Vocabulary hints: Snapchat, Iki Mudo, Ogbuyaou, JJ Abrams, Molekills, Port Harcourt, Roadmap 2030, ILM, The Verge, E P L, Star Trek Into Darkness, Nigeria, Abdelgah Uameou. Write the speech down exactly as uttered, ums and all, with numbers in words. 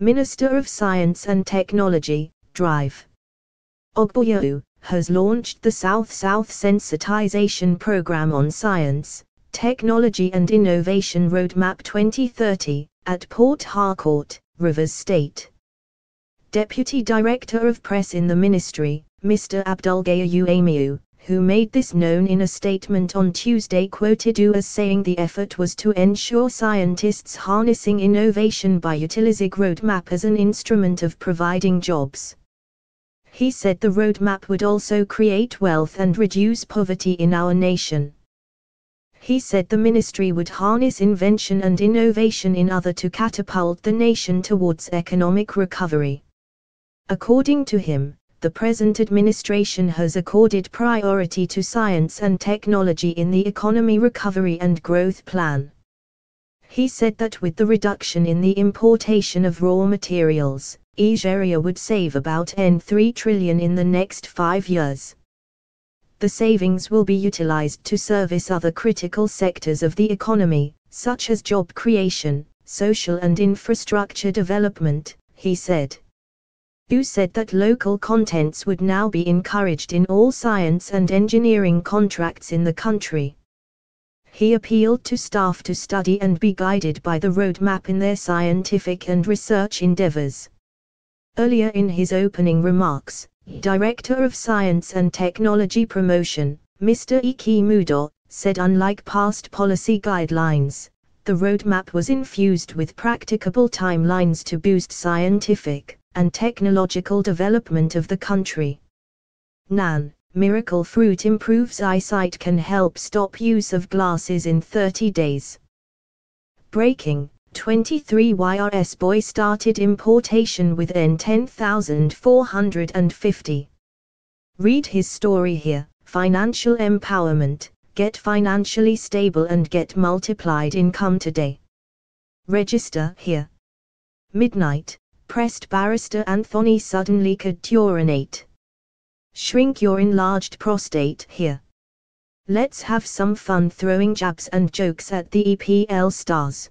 Minister of Science and Technology, Drive. Ogbuyaou has launched the South-South Sensitization Program on Science, Technology and Innovation Roadmap twenty thirty, at Port Harcourt, Rivers State. Deputy Director of Press in the Ministry, Mister Abdelgah Uameou, who made this known in a statement on Tuesday, quoted U as saying the effort was to ensure scientists harnessing innovation by utilizing roadmap as an instrument of providing jobs. He said the roadmap would also create wealth and reduce poverty in our nation. He said the ministry would harness invention and innovation in order to catapult the nation towards economic recovery. According to him, the present administration has accorded priority to science and technology in the Economy Recovery and Growth Plan. He said that with the reduction in the importation of raw materials, Nigeria would save about N three trillion in the next five years. The savings will be utilized to service other critical sectors of the economy, such as job creation, social and infrastructure development, he said. U said that local contents would now be encouraged in all science and engineering contracts in the country. He appealed to staff to study and be guided by the roadmap in their scientific and research endeavors. Earlier in his opening remarks, Director of Science and Technology Promotion, Mister Iki Mudo, said unlike past policy guidelines, the roadmap was infused with practicable timelines to boost scientific and technological development of the country. Nan, miracle fruit improves eyesight, can help stop use of glasses in thirty days. Breaking, twenty-three year old boy started importation with N ten thousand four hundred fifty. Read his story here. Financial empowerment, get financially stable and get multiplied income today. Register here. Midnight. Pressed barrister Anthony suddenly could urinate. Shrink your enlarged prostate here. Let's have some fun throwing jabs and jokes at the E P L stars.